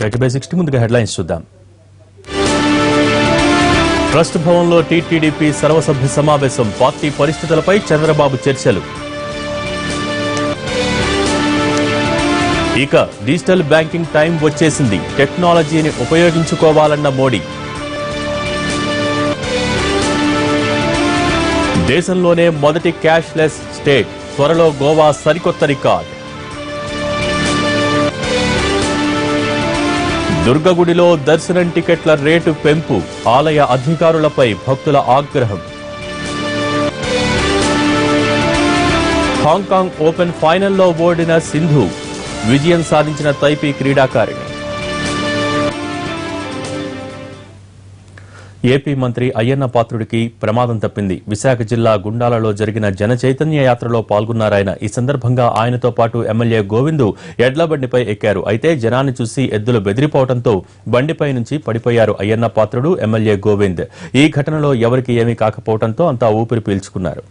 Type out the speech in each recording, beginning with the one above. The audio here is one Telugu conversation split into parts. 30/60 ముందుగా హెడ్లైన్స్ చూద్దాం. ట్రస్ట్ భవన్లో టీటీడీపీ సర్వసభ్య సమావేశం. పార్టీ పరిస్థితులపై చంద్రబాబు చర్చలు. ఇక డిజిటల్ బ్యాంకింగ్ టైం వచ్చేసింది. టెక్నాలజీని ఉపయోగించుకోవాలన్న మోడీ. దేశంలోనే మొదటి క్యాష్లెస్ స్టేట్. త్వరలో గోవా సరికొత్త రికార్డు. దుర్గగుడిలో దర్శనం టికెట్ల రేటు పెంపు. ఆలయ అధికారులపై భక్తుల ఆగ్రహం. హాంకాంగ్ ఓపెన్ ఫైనల్లో ఓడిన సింధు విజయం సాధించిన తైపీ క్రీడాకారిణి. ఏపీ మంత్రి అయ్యన్న పాత్రుడికి ప్రమాదం తప్పింది. విశాఖ జిల్లా గుండాలలో జరిగిన జన చైతన్య యాత్రలో పాల్గొన్నారాయన. ఈ సందర్భంగా ఆయనతో పాటు ఎమ్మెల్యే గోవిందు ఎడ్ల బండిపై ఎక్కారు. అయితే జనాన్ని చూసి ఎద్దులు బెదిరిపోవడంతో బండిపై నుంచి పడిపోయారు అయ్యన్న పాత్రుడు, ఎమ్మెల్యే గోవింద్. ఈ ఘటనలో ఎవరికి ఏమీ కాకపోవడంతో అంతా ఊపిరి పీల్చుకున్నారు.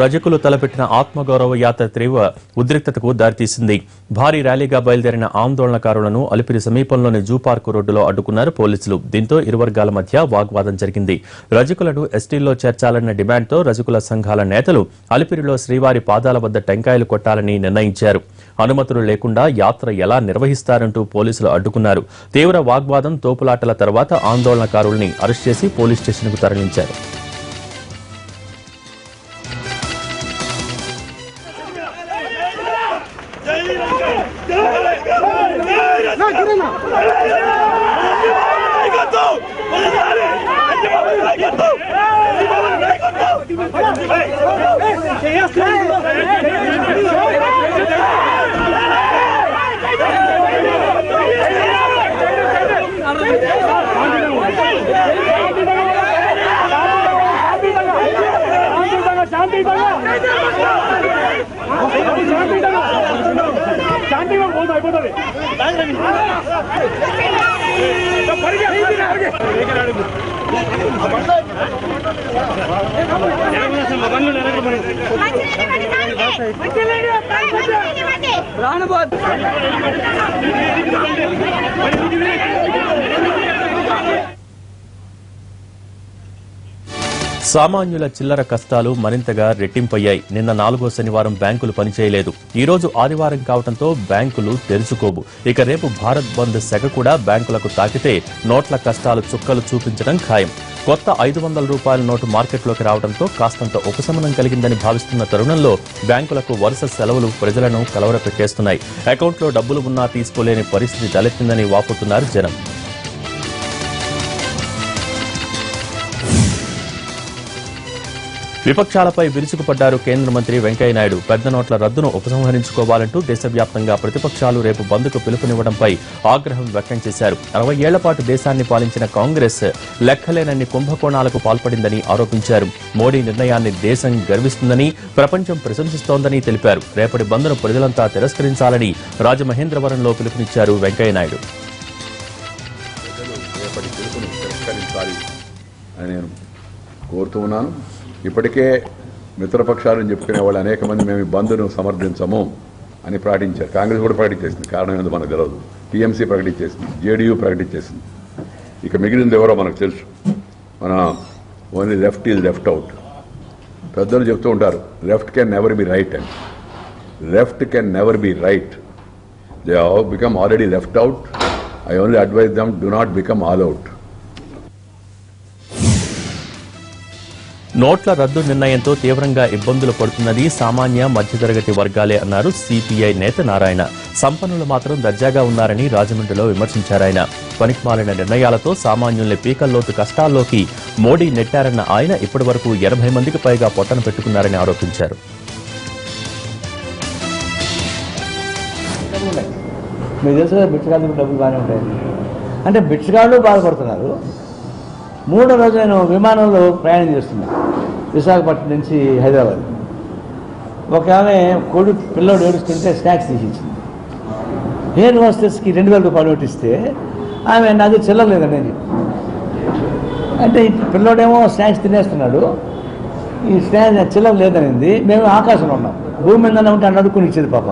రజకులు తలపెట్టిన ఆత్మగౌరవ యాత్ర తీవ్ర ఉద్రిక్తతకు దారితీసింది. భారీ ర్యాలీగా బయలుదేరిన ఆందోళనకారులను అలిపిరి సమీపంలోని జూ పార్కు రోడ్డులో అడ్డుకున్నారు పోలీసులు. దీంతో ఇరు వర్గాల మధ్య వాగ్వాదం జరిగింది. రజకులను ఎస్టీల్లో చేర్చాలన్న డిమాండ్తో రజకుల సంఘాల నేతలు అలిపిరిలో శ్రీవారి పాదాల వద్ద టెంకాయలు కొట్టాలని నిర్ణయించారు. అనుమతులు లేకుండా యాత్ర ఎలా నిర్వహిస్తారంటూ పోలీసులు అడ్డుకున్నారు. తీవ్ర వాగ్వాదం, తోపులాటల తర్వాత ఆందోళనకారుల్ని అరెస్ట్ చేసి పోలీస్ స్టేషన్కు తరలించారు. సామాన్యుల చిల్లర కష్టాలు మరింతగా రెట్టింపయ్యాయి. నిన్న 4వ శనివారం బ్యాంకులు పనిచేయలేదు. ఈ రోజు ఆదివారం కావడంతో బ్యాంకులు తెరుచుకోవు. ఇక రేపు భారత్ బంద్ సెగ కూడా బ్యాంకులకు తాకితే నోట్ల కష్టాలు చుక్కలు చూపించడం ఖాయం. కొత్త 500 రూపాయల నోటు మార్కెట్లోకి రావడంతో కాస్తంత ఉపశమనం కలిగిందని భావిస్తున్న తరుణంలో బ్యాంకులకు వరుస సెలవులు ప్రజలను కలవరపెట్టేస్తున్నాయి. అకౌంట్లో డబ్బులు ఉన్నా తీసుకోలేని పరిస్థితి తలెత్తిందని వాపోతున్నారు జనం. విపక్షాలపై విరుచుకుపడ్డారు కేంద్ర మంత్రి వెంకయ్య నాయుడు పెద్ద నోట్ల రద్దును ఉపసంహరించుకోవాలంటూ దేశవ్యాప్తంగా ప్రతిపక్షాలు రేపు బంద్కు పిలుపునివ్వడంపై ఆగ్రహం వ్యక్తం చేశారు 60 ఏళ్ల పాటు దేశాన్ని పాలించిన కాంగ్రెస్ లెక్కలేనన్ని కుంభకోణాలకు పాల్పడిందని ఆరోపించారు మోడీ నిర్ణయాన్ని దేశం గర్విస్తుందని ప్రపంచం ప్రశంసిస్తోందని తెలిపారు రేపటి బంద్ను ప్రజలంతా తిరస్కరించాలని రాజమహేంద్రవరంలో పిలుపునిచ్చారు వెంకయ్య నాయుడు ఇప్పటికే మిత్రపక్షాలను చెప్పుకునే వాళ్ళు అనేక మంది మేము బంద్ను సమర్థించము అని ప్రకటించారు కాంగ్రెస్ కూడా ప్రకటించేసింది కారణం ఏందో మనకు తెలియదు టీఎంసీ ప్రకటించేసింది జేడీయూ ప్రకటించేసింది ఇక మిగిలింది ఎవరో మనకు తెలుసు మన only left is left out పెద్దలు చెప్తూ ఉంటారు left can never be right and left can never be right they have become already left out I only advise them do not become all out నోట్ల రద్దు నిర్ణయంతో తీవ్రంగా ఇబ్బందులు పడుతున్నది సామాన్య మధ్యతరగతి వర్గాలే అన్నారు సిపిఐ నేత నారాయణ సంపన్నులు మాత్రం దర్జాగా ఉన్నారని రాజమండ్రిలో విమర్శించారు ఆయన పనికిమాలిన నిర్ణయాలతో సామాన్యుల్ని పీకల్లోతు కష్టాల్లోకి మోడీ నెట్టారన్న ఆయన ఇప్పటి వరకు 80 మందికి పైగా పొట్టన పెట్టుకున్నారని ఆరోపించారు అంటే బిచ్చగాళ్ళు బాధపడుతున్నారు మూడో రోజు నేను విమానంలో ప్రయాణం చేస్తున్నాను విశాఖపట్నం నుంచి హైదరాబాద్ ఒక ఆమె కోడి పిల్లడు ఏడుస్తుంటే స్నాక్స్ తీసిచ్చింది హెయిర్ మాస్టర్స్కి 2000 రూపాయలు నోటిస్తే ఆమె నాది చెల్లలేదని నేను అంటే పిల్లోడేమో స్నాక్స్ తినేస్తున్నాడు ఈ స్నాక్స్ చిల్లర లేదనింది మేము ఆకాశంలో ఉన్నాం భూమి మీద ఉంటే నడుకుని ఇచ్చేది పాప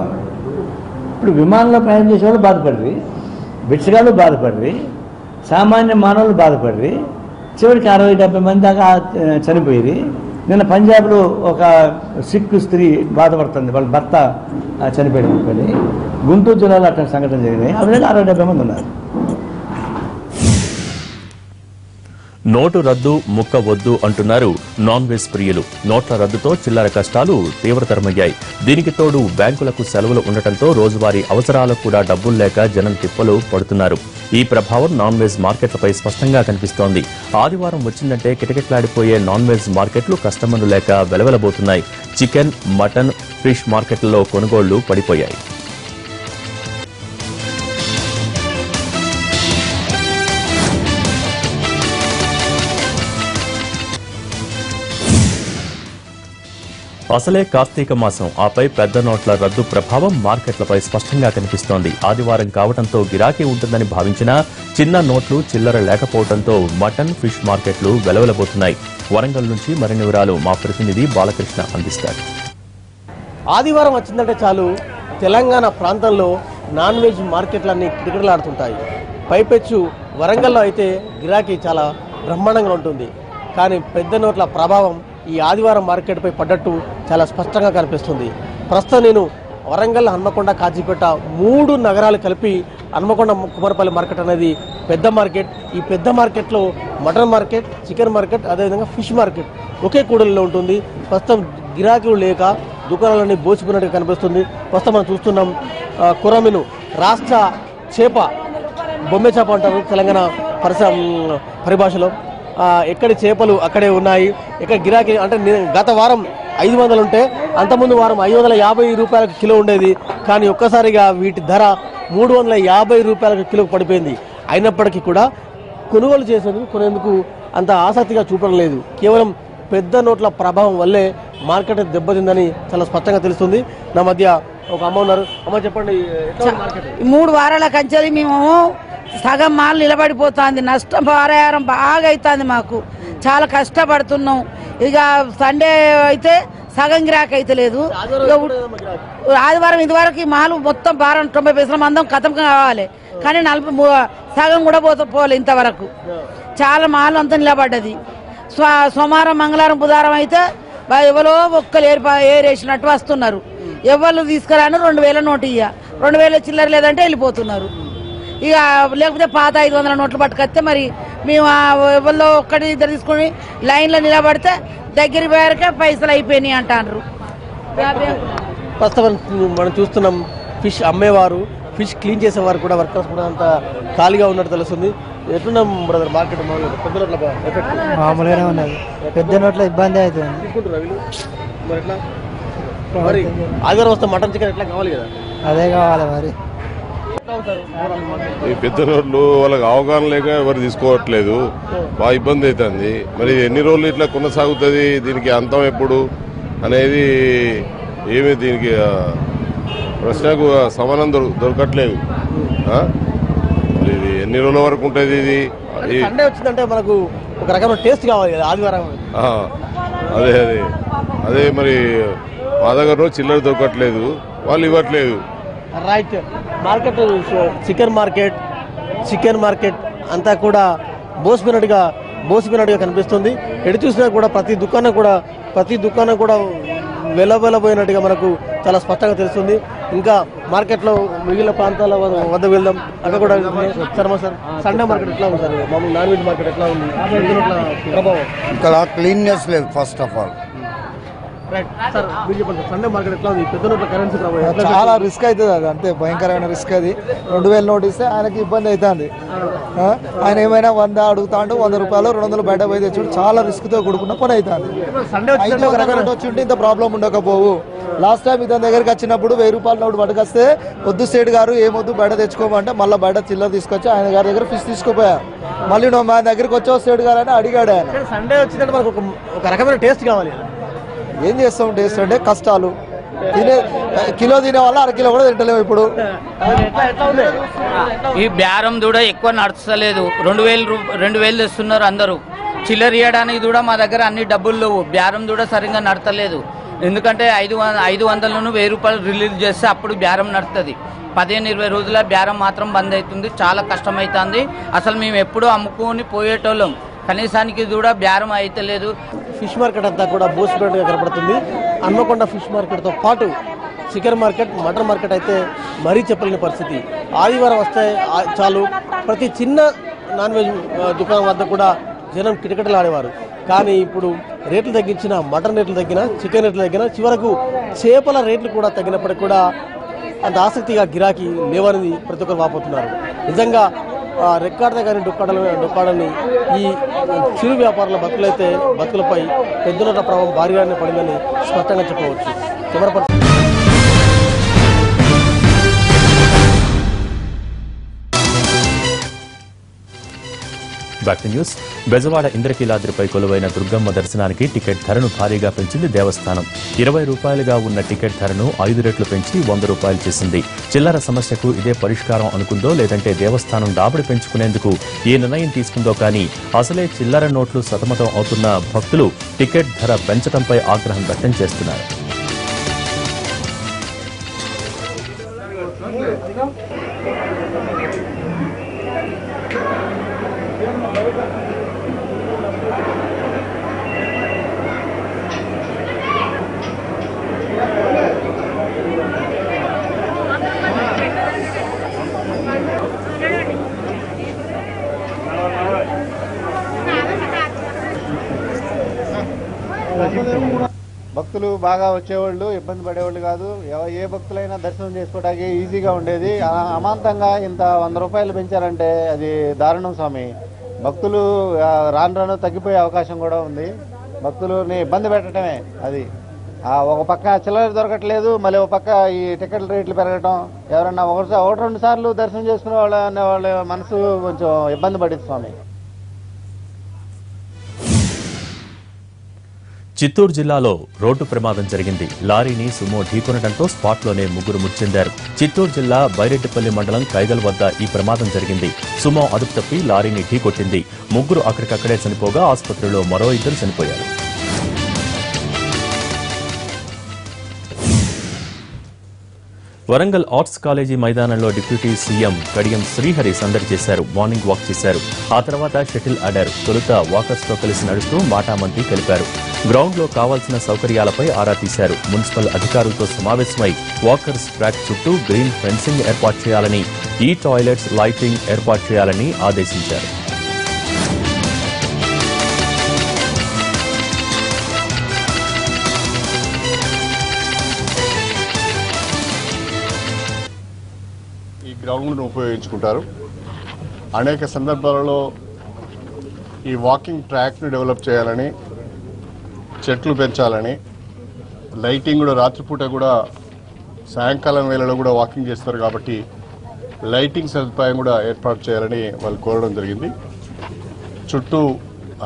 ఇప్పుడు విమానంలో ప్రయాణం చేసేవాళ్ళు బాధపడ్రి బిచ్చగాళ్ళు బాధపడ్రి సామాన్య మానవులు బాధపడ్రి చివరికి 60-70 మంది దాకా చనిపోయింది నిన్న పంజాబ్లో ఒక సిక్ స్త్రీ బాధపడుతుంది వాళ్ళ భర్త చనిపోయాడు అనుకోండి గుంటూరు జిల్లాలో అట్లాంటి సంఘటన జరిగినాయి అవి 60-70 మంది ఉన్నారు నోటు రద్దు ముక్క వద్దు అంటున్నారు నాన్ వెజ్ ప్రియులు నోట్ల రద్దుతో చిల్లర కష్టాలు తీవ్రతరమయ్యాయి దీనికి తోడు బ్యాంకులకు సెలవులు ఉండటంతో రోజువారీ అవసరాలకు కూడా డబ్బులు లేక జనం తిప్పలు పడుతున్నారు ఈ ప్రభావం నాన్ వెజ్ మార్కెట్లపై స్పష్టంగా కనిపిస్తోంది ఆదివారం వచ్చిందంటే కిటకిటలాడిపోయే నాన్ వెజ్ మార్కెట్లు కస్టమర్లు లేక వెలవెలబోతున్నాయి చికెన్ మటన్ ఫిష్ మార్కెట్లలో కొనుగోళ్లు పడిపోయాయి అసలే కార్తీక మాసం ఆపై పెద్ద నోట్ల రద్దు ప్రభావం మార్కెట్లపై స్పష్టంగా కనిపిస్తోంది ఆదివారం కావడంతో గిరాకీ ఉంటుందని భావించినా చిన్న నోట్లు చిల్లర లేకపోవడంతో మటన్ ఫిష్ మార్కెట్లు వెలవెలబోతున్నాయి వరంగల్ నుంచి మరిన్ని వివరాలు మా ప్రతినిధి బాలకృష్ణ అందిస్తారు ఆదివారం వచ్చిందంటే చాలు తెలంగాణ ప్రాంతంలో నాన్ వెజ్ మార్కెట్లన్నీ కిటకిటలాడుతుంటాయి పైపెచ్చు వరంగల్లో అయితే గిరాకీ చాలా బ్రహ్మాండంగా ఉంటుంది కానీ పెద్ద నోట్ల ప్రభావం ఈ ఆదివారం మార్కెట్పై పడ్డట్టు చాలా స్పష్టంగా కనిపిస్తుంది ప్రస్తుతం నేను వరంగల్ హన్మకొండ కాజీపేట 3 నగరాలు కలిపి హన్మకొండ కుమారపల్లి మార్కెట్ అనేది పెద్ద మార్కెట్ ఈ పెద్ద మార్కెట్లో మటన్ మార్కెట్ చికెన్ మార్కెట్ అదేవిధంగా ఫిష్ మార్కెట్ ఒకే కూడలిలో ఉంటుంది ప్రస్తుతం గిరాకీలు లేక దుకాణాలన్నీ బోసిపోయినట్టుగా కనిపిస్తుంది ప్రస్తుతం మనం చూస్తున్నాం కొరమీను రాష్ట్ర చేప బొమ్మె చేప అంటారు తెలంగాణ పరిభాషలో ఎక్కడ చేపలు అక్కడే ఉన్నాయి ఎక్కడ గిరాకీ అంటే గత వారం 500 ఉంటే అంతకుముందు వారం 550 రూపాయలకు కిలో ఉండేది కానీ ఒక్కసారిగా వీటి ధర 350 రూపాయలకు కిలో పడిపోయింది అయినప్పటికీ కూడా కొనుగోలు చేసేందుకు కొనేందుకు అంత ఆసక్తిగా చూపడం లేదు కేవలం పెద్ద నోట్ల ప్రభావం వల్లే మార్కెట్ దెబ్బతిందని చాలా స్పష్టంగా తెలుస్తుంది నా మధ్య ఒక అమ్మ ఉన్నారు అమ్మ చెప్పండి 3 వారాల కంచెలి మేము సగం మాలు నిలబడిపోతుంది నష్టం పారాయారం బాగా అవుతుంది మాకు చాలా కష్టపడుతున్నాం ఇక సండే అయితే సగం గిరాకీ అయితే లేదు ఆదివారం ఇదివరకు ఈ మాలు మొత్తం భారం 90 పైసల మందం కథం కావాలి కానీ 40 సగం కూడా పోలే ఇంతవరకు చాలా మాలు అంతా నిలబడ్డది సోమవారం మంగళవారం బుధవారం అయితే ఎవరో ఒక్కలు ఏరేసినట్టు వస్తున్నారు ఎవరు తీసుకురాను 2000 నోటు ఇయ్య 2000 చిల్లర లేదంటే వెళ్ళిపోతున్నారు ఇక లేకపోతే పాత 500 నోట్లు పట్టుకొస్తే మరి మేము ఎవరిలో ఒక్కటి ఇద్దరు తీసుకుని లైన్లో నిలబడితే దగ్గర వేరకే పైసలు అయిపోయినాయి అంటారు ప్రస్తుతం మనం చూస్తున్నాం ఫిష్ అమ్మేవారు ఫిష్ క్లీన్ చేసేవారు కూడా వర్కర్స్ కూడా అంత ఖాళీగా ఉన్నారు తెలుస్తుంది. ఎట్లా బ్రదర్ మార్కెట్ మామూలుగా పెద్ద నోట్ల ఎఫెక్ట్ మామూలుగానే ఉన్నది. పెద్ద నోట్ల ఇబ్బంది అవుతుంది అనుకుంటున్నారు వీళ్ళు. మరి ఎట్లా మరి ఆదివారం వస్తే మటన్ చికెన్ ఎట్లా కావాలి కదా, అదే కావాలి మరి. ఈ పెద్ద రోడ్లు వాళ్ళకి అవగాహన లేక ఎవరు తీసుకోవట్లేదు, బాగా ఇబ్బంది అవుతుంది. మరి ఎన్ని రోజులు ఇట్లా కొనసాగుతుంది, దీనికి అంతం ఎప్పుడు అనేది ఏమి దీనికి ప్రశ్నకు సమానం దొరకట్లేదు. ఇది ఎన్ని రోజుల వరకు ఉంటుంది, ఇది సండే వచ్చిందంటే మనకు ఒక రకమైన టేస్ట్ కావాలి కదా ఆదివారం. అదే అదే అదే మరి మా దగ్గర చిల్లర దొరకట్లేదు, వాళ్ళు ఇవ్వట్లేదు. రైట్ మార్కెట్ చికెన్ మార్కెట్ అంతా కూడా బోసిపోయినట్టుగా కనిపిస్తుంది. ఎటు చూసినా కూడా ప్రతి దుకాణం కూడా వెలవెలబోయినట్టుగా మనకు చాలా స్పష్టంగా తెలుస్తుంది. ఇంకా మార్కెట్లో మిగిలిన ప్రాంతాల వద్ద వెళ్దాం. అక్కడ కూడా సార్ సండే మార్కెట్ ఎట్లా ఉంది సార్, మామూలు నాన్ వెజ్ మార్కెట్ ఎట్లా ఉంది, ప్రభావం? ఇక్కడ క్లీన్నెస్ లేదు ఫస్ట్ ఆఫ్ ఆల్. చాలా రిస్క్ అవుతుంది అది, అంతే భయంకరమైన రిస్క్. అది 2000 నోట్ ఇస్తే ఆయనకి ఇబ్బంది అవుతుంది. ఆయన ఏమైనా 100 అడుగుతాడు, 100 రూపాయలు 200 బయట పోయి తెచ్చుడు, చాలా రిస్క్తో కూడుకున్న పని అవుతుంది. వచ్చింటే ఇంత ప్రాబ్లం ఉండకపోవు. లాస్ట్ టైం ఇతని దగ్గరికి వచ్చినప్పుడు 1000 రూపాయల నోటు పట్టుకొస్తే వద్దు స్టేట్ గారు ఏమొద్దు బయట తెచ్చుకోమంటే మళ్ళీ బయట చిల్లర తీసుకొచ్చి ఆయన గారి దగ్గర ఫిష్ తీసుకుపోయారు. మళ్ళీ నువ్వు మా దగ్గరికి వచ్చావు స్టేట్ గారు అని అడిగాడు ఆయన. సండే వచ్చిందంటే మనకు ఒక రకమైన టేస్ట్ కావాలి. ఏం చేస్తాం టేస్ట్ అంటే కష్టాలు. కిలో తినే వల్ల అరకిలో కూడా తింటలేము ఇప్పుడు. ఈ బేరం కూడా ఎక్కువ నడుస్తలేదు. 2000 తెస్తున్నారు అందరూ. చిల్లర ఇవ్వడానికి కూడా మా దగ్గర అన్ని డబ్బులు లేవు. బేరం కూడా సరిగ్గా నడతలేదు. ఎందుకంటే 500 ₹1000 రిలీజ్ చేస్తే అప్పుడు బేరం నడుతుంది. 15-20 రోజుల బేరం మాత్రం బంద్ అవుతుంది. చాలా కష్టమవుతుంది. అసలు మేము ఎప్పుడూ అమ్ముకొని పోయేటోళ్ళం, కనీసానికి కూడా బేరం అయితలేదు. ఫిష్ మార్కెట్ అంతా కూడా బోసిపోయినట్టుగా కనపడుతుంది. హన్మకొండ ఫిష్ మార్కెట్తో పాటు చికెన్ మార్కెట్, మటన్ మార్కెట్ అయితే మరీ చెప్పలేని పరిస్థితి. ఆదివారం వస్తే చాలు ప్రతి చిన్న నాన్ వెజ్ దుకాణం వద్ద కూడా జనం కిటకిటలు ఆడేవారు. కానీ ఇప్పుడు రేట్లు తగ్గించిన, మటన్ రేట్లు తగ్గినా, చికెన్ రేట్లు తగ్గినా, చివరకు చేపల రేట్లు కూడా తగ్గినప్పటికీ కూడా అంత ఆసక్తిగా గిరాకీ లేవనేది ప్రతి ఒక్కరు వాపోతున్నారు. నిజంగా రికార్డుతో కానీ డొక్కాడని ఈ చిరు వ్యాపారుల బతుకులపై పెద్ద ప్రభావం భారీగానే పడిందని స్పష్టంగా చెప్పవచ్చు. బెజవాడ ఇంద్రకీలాద్రిపై కొలువైన దుర్గమ్మ దర్శనానికి టికెట్ ధరను భారీగా పెంచింది దేవస్థానం. 20 రూపాయలుగా ఉన్న టికెట్ ధరను 5 రెట్లు పెంచి 100 రూపాయలు చేసింది. చిల్లర సమస్యకు ఇదే పరిష్కారం అనుకుందో, లేదంటే దేవస్థానం రాబడి పెంచుకునేందుకు ఏ నిర్ణయం తీసుకుందో కానీ అసలే చిల్లర నోట్లు సతమతం అవుతున్న భక్తులు టికెట్ ధర పెంచడంపై ఆగ్రహం వ్యక్తం చేస్తున్నారు. భక్తులు బాగా వచ్చేవాళ్ళు, ఇబ్బంది పడేవాళ్ళు కాదు. ఏ భక్తులైనా దర్శనం చేసుకోవడానికి ఈజీగా ఉండేది. అమాంతంగా ఇంత 100 రూపాయలు పెంచారంటే అది దారుణం స్వామి. భక్తులు రాను తగ్గిపోయే అవకాశం కూడా ఉంది. భక్తులని ఇబ్బంది పెట్టడమే అది. ఒక పక్క చిల్లర దొరకట్లేదు, మళ్ళీ ఒక పక్క ఈ టికెట్ రేట్లు పెరగడం. ఎవరన్నా ఒకటి 2 సార్లు దర్శనం చేసుకునే వాళ్ళ మనసు కొంచెం ఇబ్బంది పడింది స్వామి. చిత్తూరు జిల్లాలో రోడ్డు ప్రమాదం జరిగింది. లారీని సుమో ఢీకొనడంతో స్పాట్లోనే ముగ్గురు మృతి చెందారు. చిత్తూరు జిల్లా బైరెడ్డిపల్లి మండలం కైగల్ వద్ద ఈ ప్రమాదం జరిగింది. సుమో అదుపు తప్పి లారీని ఢీకొట్టింది. ముగ్గురు అక్కడికక్కడే చనిపోగా ఆసుపత్రిలో మరో 2 చనిపోయారు. వరంగల్ ఆర్ట్స్ కాలేజీ మైదానంలో డిప్యూటీ సీఎం కడియం శ్రీహరి సందడి చేశారు. మార్నింగ్ వాక్ చేశారు. ఆ తర్వాత షటిల్ ఆడారు. తొలుత వాకర్స్తో కలిసి నడుస్తూ మాటామంతి కలిపారు. గ్రౌండ్లో కావాల్సిన సౌకర్యాలపై ఆరా తీశారు. మున్సిపల్ అధికారులతో సమావేశమై వాకర్స్ ట్రాక్ చుట్టూ గ్రీన్ ఫెన్సింగ్ ఏర్పాటు చేయాలని, ఈ టాయిలెట్స్, లైటింగ్ ఏర్పాటు చేయాలని ఆదేశించారు. గ్రౌండ్ను ఉపయోగించుకుంటారు. అనేక సందర్భాలలో ఈ వాకింగ్ ట్రాక్ను డెవలప్ చేయాలని, చెట్లు పెంచాలని, లైటింగ్ కూడా రాత్రిపూట కూడా సాయంకాలం వేళలో కూడా వాకింగ్ చేస్తారు కాబట్టి లైటింగ్ సదుపాయం కూడా ఏర్పాటు చేయాలని వాళ్ళు కోరడం జరిగింది. చుట్టూ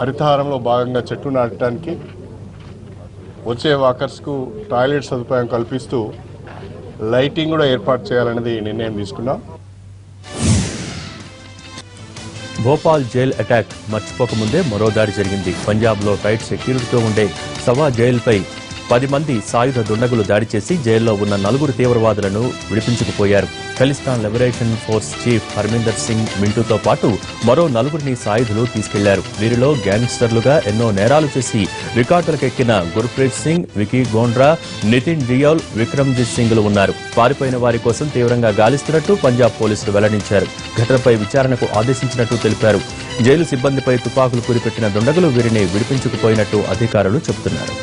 హరితహారంలో భాగంగా చెట్టు నాటడానికి, వచ్చే వాకర్స్కు టాయిలెట్ సదుపాయం కల్పిస్తూ లైటింగ్ కూడా ఏర్పాటు చేయాలనేది నిర్ణయం తీసుకున్నాం. భోపాల్ జైల్ అటాక్ మర్చిపోకముందే మరో దాడి జరిగింది. పంజాబ్లో టైట్ సెక్యూరిటీతో ఉండే సవా జైలుపై 10 మంది సాయుధ దుండగులు దాడి చేసి జైల్లో ఉన్న 4 తీవ్రవాదులను విడిపించుకుపోయారు. Khalistan liberation force chief Harminder Singh మింటూతో పాటు మరో 4 సాయుధులు తీసుకెళ్లారు. వీరిలో గ్యాంగ్స్టర్లుగా ఎన్నో నేరాలు చేసి రికార్డులకెక్కిన గుర్ప్రీత్ సింగ్, వికీ గోండ్రా, నితిన్ డియోల్, విక్రమ్జీత్ సింగ్లు ఉన్నారు. పారిపోయిన వారి కోసం తీవ్రంగా గాలిస్తున్నట్టు పంజాబ్ పోలీసులు వెల్లడించారు. ఘటనపై విచారణకు ఆదేశించినట్టు తెలిపారు. జైలు సిబ్బందిపై తుపాకులు కురిపెట్టిన దుండగులు వీరిని విడిపించుకుపోయినట్టు అధికారులు చెబుతున్నారు.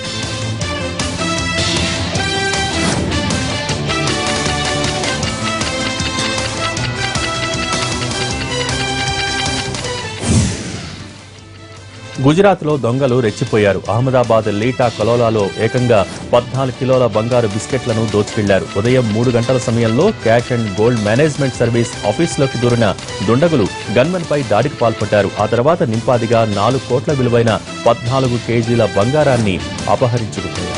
గుజరాత్లో దొంగలు రెచ్చిపోయారు. అహ్మదాబాద్ లీటా కలోలాలో ఏకంగా 14 కిలోల బంగారు బిస్కెట్లను దోచుకెళ్లారు. ఉదయం 3 గంటల సమయంలో cash and gold management service ఆఫీసులోకి దూరిన దుండగులు గన్మెన్పై దాడికి పాల్పడ్డారు. ఆ తర్వాత నింపాదిగా 4 కోట్ల విలువైన 14 కేజీల బంగారాన్ని అపహరించుకుపోయారు.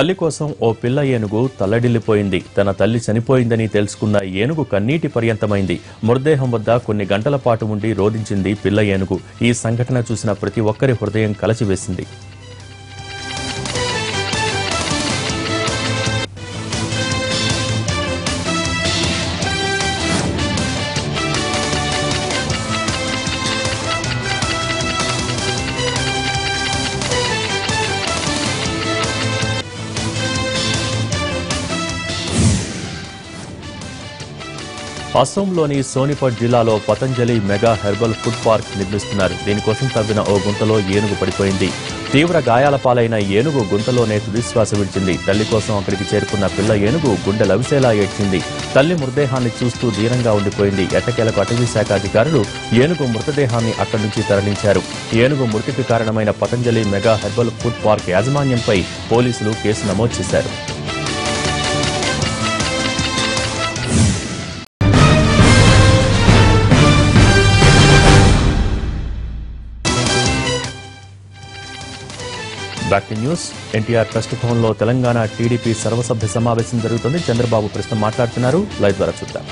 తల్లి కోసం ఓ పిల్ల ఏనుగు తల్లడిల్లిపోయింది. తన తల్లి చనిపోయిందని తెలుసుకున్న ఏనుగు కన్నీటి పర్యంతమైంది. మృతదేహం వద్ద కొన్ని గంటల పాటు ఉండి రోధించింది పిల్ల ఏనుగు. ఈ సంఘటన చూసిన ప్రతి ఒక్కరి హృదయం కలచివేసింది. అసోంలోని సోనిపట్ జిల్లాలో Patanjali mega herbal food park నిర్మిస్తున్నారు. దీనికోసం తవ్విన ఓ గుంతలో ఏనుగు పడిపోయింది. తీవ్ర గాయాల పాలైన ఏనుగు గుంతలోనే తుదిశ్వాస విడిచింది. తల్లి కోసం అక్కడికి చేరుకున్న పిల్ల ఏనుగు గుండె లవిసేలా ఏడ్చింది. తల్లి మృతదేహాన్ని చూస్తూ దీనంగా ఉండిపోయింది. ఎట్టకేలకు అటవీశాఖ అధికారులు ఏనుగు మృతదేహాన్ని అక్కడి నుంచి తరలించారు. ఏనుగు మృతికి కారణమైన Patanjali mega herbal food park యాజమాన్యంపై పోలీసులు కేసు నమోదు చేశారు. Back to news. NTR trust భవన్లో తెలంగాణ టీడీపీ సర్వసభ్య సమావేశం జరుగుతుంది. చంద్రబాబు ప్రస్తుతం మాట్లాడుతున్నారు. లైవ్ ద్వారా చూద్దాం.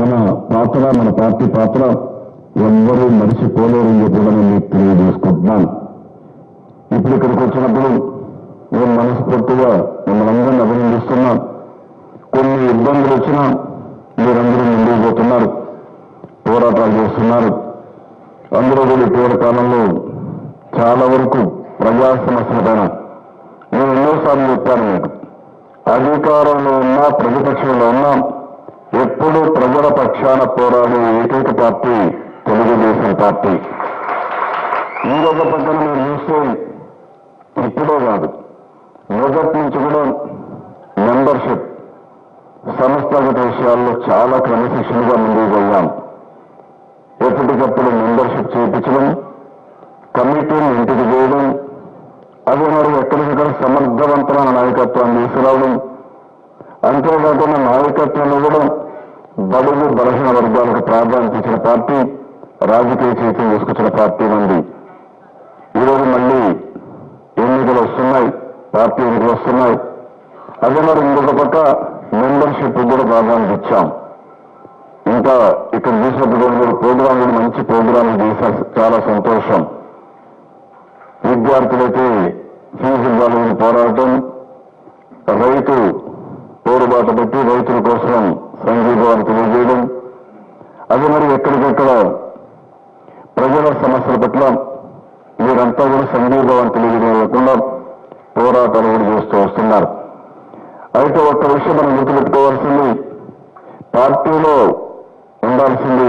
మన పాత్ర, మన పార్టీ పాత్ర ఎవ్వరూ మరిచిపోలేరని చెప్పి కూడా నేను తెలియజేసుకుంటున్నాను. ఇప్పుడు ఇక్కడికి వచ్చినప్పుడు నేను మనస్ఫూర్తిగా మనందరినీ అభినందిస్తున్నా. కొన్ని ఇబ్బందులు వచ్చినా మీరందరూ ముందుకు పోతున్నారు, పోరాటాలు చేస్తున్నారు. అందులో కూడా ఇటీవల కాలంలో చాలా వరకు ప్రజా సమస్యల పైన నేను ఎన్నోసార్లు చెప్పాను, మీకు అధికారంలో ఉన్నా ప్రతిపక్షంలో ఉన్నా ఎప్పుడూ ప్రజల పక్షాన పోరాడే ఏకైక పార్టీ తెలుగుదేశం పార్టీ. ఇంకొక పక్కన మీరు చూస్తే ఇప్పుడే కాదు, మొదటి నుంచి కూడా మెంబర్షిప్ సంస్థాగత విషయాల్లో చాలా క్రమశిక్షణగా ముందుకు వెళ్ళాం. ఎప్పటికప్పుడు మెంబర్షిప్ చేయించడం, కమిటీని ఇంటికి చేయడం, అదే మరి ఎక్కడికక్కడ సమర్థవంతమైన నాయకత్వాన్ని తీసుకురావడం. అంతేకాకుండా నాయకత్వంలో కూడా బడుగు బలహీన వర్గాలకు ప్రాధాన్యత ఇచ్చిన పార్టీ, రాజకీయ చైతన్యం తీసుకొచ్చిన పార్టీ నుండి. ఈరోజు మళ్ళీ ఎన్నికలు వస్తున్నాయి, పార్టీ ఎన్నికలు వస్తున్నాయి. అదే మరి ఇంకొక పక్క మెంబర్షిప్ కూడా ప్రాబ్లమ్స్ ఇచ్చాం. ఇంకా ఇక్కడ చూసినప్పుడు కూడా ప్రోగ్రామ్ కూడా మంచి ప్రోగ్రామ్ చేశారు, చాలా సంతోషం. విద్యార్థులైతే ఫీజు ఇవ్వాలని పోరాడటం, రైతు పోరుబాట పెట్టి రైతుల కోసం సంఘీభావం తెలియజేయడం, అది మరి ఎక్కడికక్కడ ప్రజల సమస్యల పట్ల వీరంతా కూడా సంఘీభావం తెలియజేయకుండా పోరాటాలు కూడా చేస్తూ వస్తున్నారు. అయితే ఒక్క విషయం మనం గుర్తుపెట్టుకోవాల్సింది, పార్టీలో ఉండాల్సింది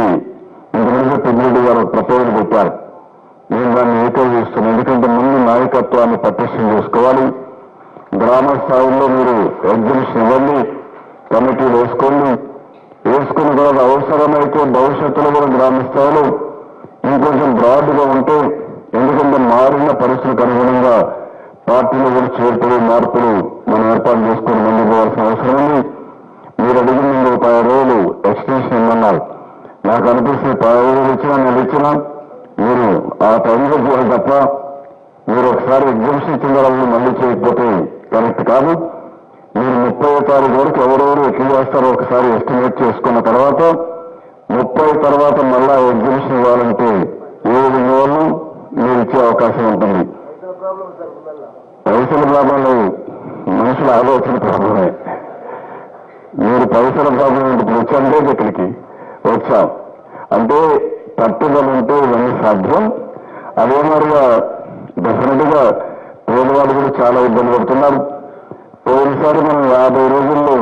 ఇంతకుముందు పెద్దిరెడ్డి గారు ప్రపోజల్ పెట్టారు. నేను దాన్ని ఏకీవిస్తున్నాను. ఎందుకంటే ముందు నాయకత్వాన్ని పటిష్టం చేసుకోవాలి. గ్రామ స్థాయిలో మీరు ఎగ్జిబిషన్ ఇవ్వండి, కమిటీలు వేసుకోండి. వేసుకున్న తర్వాత అవసరమైతే భవిష్యత్తులో కూడా గ్రామ స్థాయిలో ఇంకొంచెం బ్రాడ్గా ఉంటే, ఎందుకంటే మారిన పరిస్థితులకు అనుగుణంగా పార్టీలో కూడా చేర్పులు మార్పులు మనం ఏర్పాటు చేసుకుని ముందుకోవాల్సిన అవసరం ఉంది. మీరు అడిగిన ముందు 10 రోజులు ఎక్స్టెన్షన్ ఇవ్వన్నారు. నాకు అనిపిస్తుంది 10 రోజులు ఇచ్చినా నేను ఇచ్చినా మీరు ఆ టైంలో చూడాలి తప్ప మీరు ఒకసారి ఎగ్జిబిషన్ ఇచ్చిన వాళ్ళు మళ్ళీ చేయకపోతే కరెక్ట్ కాదు. మీరు 30వ తారీఖు వరకు ఎవరెవరు ఎట్లా చేస్తారో ఒకసారి ఎస్టిమేట్ చేసుకున్న తర్వాత 30 తర్వాత మళ్ళా ఎగ్జిబిషన్ ఇవ్వాలంటే ఏ విధంగా మీరు ఇచ్చే అవకాశం ఉంటుంది. పైసల ప్రాబ్లం లేదు, మనుషుల ఆలోచన ప్రాబ్లమే. మీరు పైసల ప్రాబ్లం ఇప్పుడు వచ్చాంటే ఇక్కడికి వచ్చాం అంటే పట్టుదల ఉంటే ఇవన్నీ సాధ్యం. అదే మరిగా డెఫినెట్గా పేదవాళ్ళు కూడా చాలా ఇబ్బంది పడుతున్నారు. పోయినసారి మనం 50 రోజుల్లో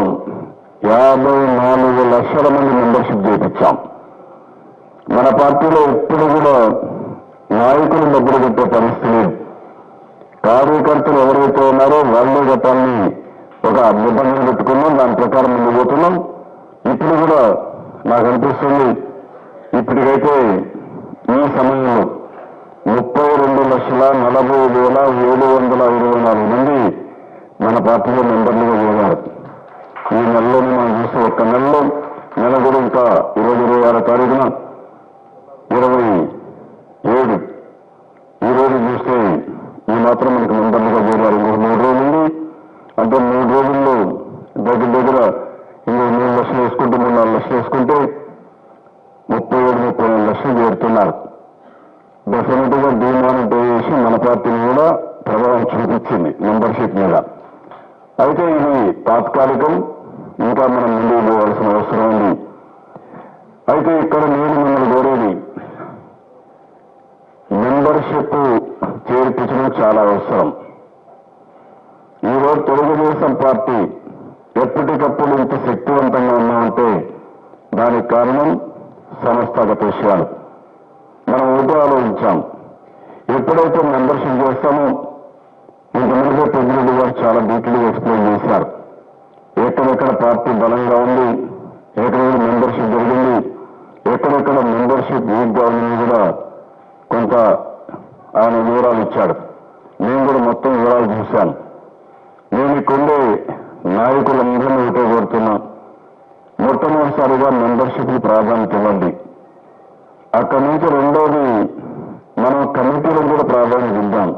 54 లక్షల మంది మెంబర్షిప్ చేయించాం. మన పార్టీలో ఎప్పుడు కూడా నాయకులు దగ్గర పెట్టే పరిస్థితి, కార్యకర్తలు ఎవరైతే ఉన్నారో వాళ్ళే గతాన్ని ఒక అద్భుతంగా పెట్టుకున్నాం. దాని ప్రకారం ముందు పోతున్నాం. ఇప్పుడు కూడా నాకు అనిపిస్తుంది ఇప్పటికైతే ఈ సమయంలో 32,40,724 మంది మన పార్టీలో మెంబర్లుగా ఉన్నారు. ఈ నెలలోనే మనం చూస్తే ఒక్క నెలలో నెల కూడా ఇంకా 26 తారీఖున 27 ఈ రోజు చూస్తే ఈ మాత్రం మనకు మెంబర్లుగా చేరారు. 3 రోజులు అంటే 3 రోజుల్లో దగ్గర 3 లక్షలు వేసుకుంటే 3-4 లక్షలు వేసుకుంటే 37-38 లక్షలు చేరుతున్నారు. డెఫినెట్ గా డిమానిటైజేషన్ మన పార్టీని కూడా ప్రభావం చూపించింది మెంబర్షిప్ మీద. అయితే ఇది తాత్కాలికం, ఇంకా మనం ముందుకు పోవాల్సిన అవసరం ఉంది. అయితే ఇక్కడ నేను మిమ్మల్ని కోరేది, మెంబర్షిప్ చేర్పించడం చాలా అవసరం. ఈరోజు తెలుగుదేశం పార్టీ ఎప్పటికప్పుడు ఇంత శక్తివంతంగా ఉన్నామంటే దానికి కారణం సంస్థాగత విషయాలు. మనం ఒకటే ఆలోచించాం, ఎప్పుడైతే మెంబర్షిప్ చేస్తామో, ఇంతమందిగా ప్రెసిడెంట్ గారు చాలా డీటెయిల్గా ఎక్స్ప్లెయిన్ చేశారు. ఎక్కడెక్కడ పార్టీ బలంగా ఉంది, ఎక్కడెక్కడ మెంబర్షిప్ జరిగింది, ఎక్కడెక్కడ మెంబర్షిప్ వీక్గా ఉందని కూడా కొంత ఆయన వివరాలు ఇచ్చాడు. నేను కూడా మొత్తం వివరాలు చూశాను. నేను ఇక్కడే నాయకులందరినీ ఒకటే కోరుతున్నాను, మొట్టమొదటిసారిగా మెంబర్షిప్కి ప్రాధాన్యత ఇవ్వండి. అక్కడి నుంచి రెండోది, మనం కమిటీలకు కూడా ప్రాధాన్యత ఇద్దాం.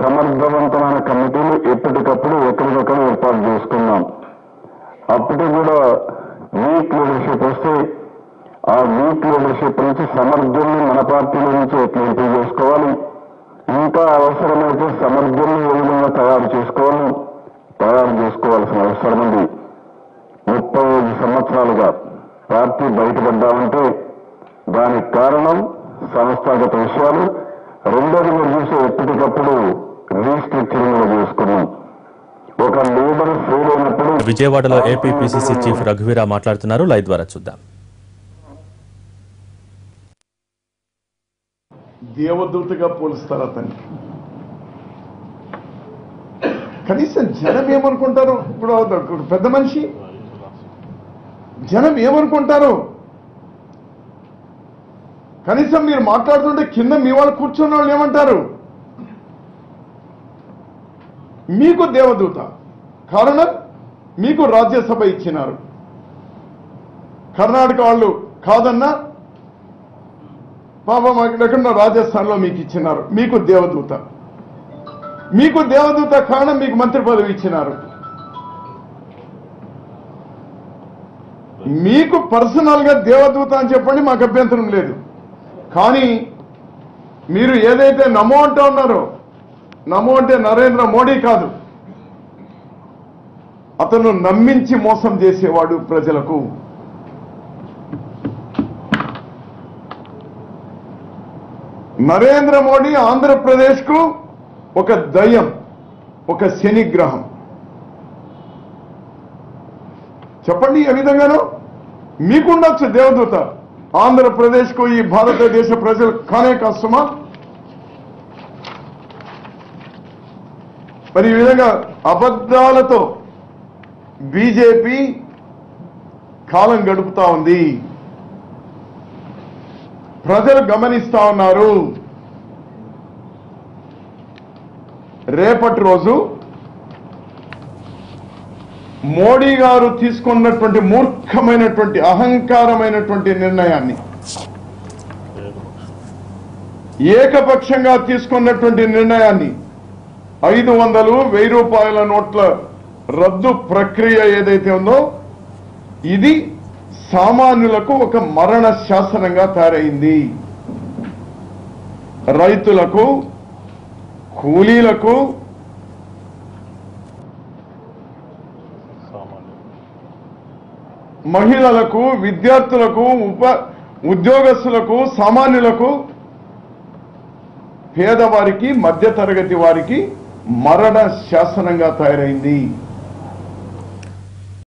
సమర్థవంతమైన కమిటీలు ఎప్పటికప్పుడు ఎక్కడికక్కడ ఏర్పాటు చేసుకున్నాం. అప్పటికి కూడా వీక్ లీడర్షిప్ వస్తే ఆ వీక్ లీడర్షిప్ నుంచి సమర్థుల్ని మన పార్టీల నుంచి ఎట్లా ఎంపిక చేసుకోవాలి, ఇంకా అవసరమైతే సమర్థుల్ని ఏ విధంగా తయారు చేసుకోవాల్సిన అవసరం ఉంది. 35 సంవత్సరాలుగా పార్టీ బయటపడ్డామంటే దానికి కారణం సంస్థాగత విషయాలు. రెండోది మీరు చూసే ఎప్పటికప్పుడు రీస్ట్రక్చరింగ్ చేసుకున్నాం. ఒక లీడర్ ఫెయిల్ అయినప్పుడు విజయవాడలో ఏపీపీసీసీ చీఫ్ రఘువీరా మాట్లాడుతున్నారు, లైవ్ ద్వారా చూద్దాం. దేవదూతగా పోలుస్తారు అతనికి. కనీసం జనం ఏమనుకుంటారు, ఇప్పుడు పెద్ద మనిషి, జనం ఏమనుకుంటారు? కనీసం మీరు మాట్లాడుతుంటే కింద మీ వాళ్ళు కూర్చున్న వాళ్ళు ఏమంటారు? మీకు దేవదూత, కారణం మీకు రాజ్యసభ ఇచ్చినారు. కర్ణాటక వాళ్ళు కాదన్నా, పాపం ఎక్కడున్న రాజస్థాన్లో మీకు ఇచ్చినారు. మీకు దేవదూత కారణం మీకు మంత్రి పదవి ఇచ్చినారు. మీకు పర్సనల్ గా దేవదూత అని చెప్పండి మాకు అభ్యంతరం లేదు కానీ మీరు ఏదైతే నమో అంటున్నారో నమో అంటే నరేంద్ర మోడీ కాదు అతను నమ్మించి మోసం చేసేవాడు ప్రజలకు నరేంద్ర మోడీ ఆంధ్రప్రదేశ్ కు ఒక దయ్యం ఒక శనిగ్రహం చెప్పండి ఏ విధంగానో మీకుండొచ్చు దేవదూత ఆంధ్రప్రదేశ్ కు ఈ భారతదేశ ప్రజలు కానే కష్టమా మరి ఈ విధంగా అబద్ధాలతో బీజేపీ కాలం గడుపుతా ఉంది ప్రజలు గమనిస్తా ఉన్నారు రేపటి రోజు మోడీ గారు తీసుకున్నటువంటి మూర్ఖమైనటువంటి అహంకారమైనటువంటి నిర్ణయాన్ని ఏకపక్షంగా తీసుకున్నటువంటి నిర్ణయాన్ని 500, 1000 రూపాయల నోట్ల రద్దు ప్రక్రియ ఏదైతే ఉందో ఇది సామాన్యులకు ఒక మరణ శాసనంగా తయారైంది రైతులకు కూలీలకు మహిళలకు విద్యార్థులకు ఉద్యోగస్తులకు సామాన్యులకు పేదవారికి మధ్య తరగతి వారికి మరణ శాసనంగా తయారైంది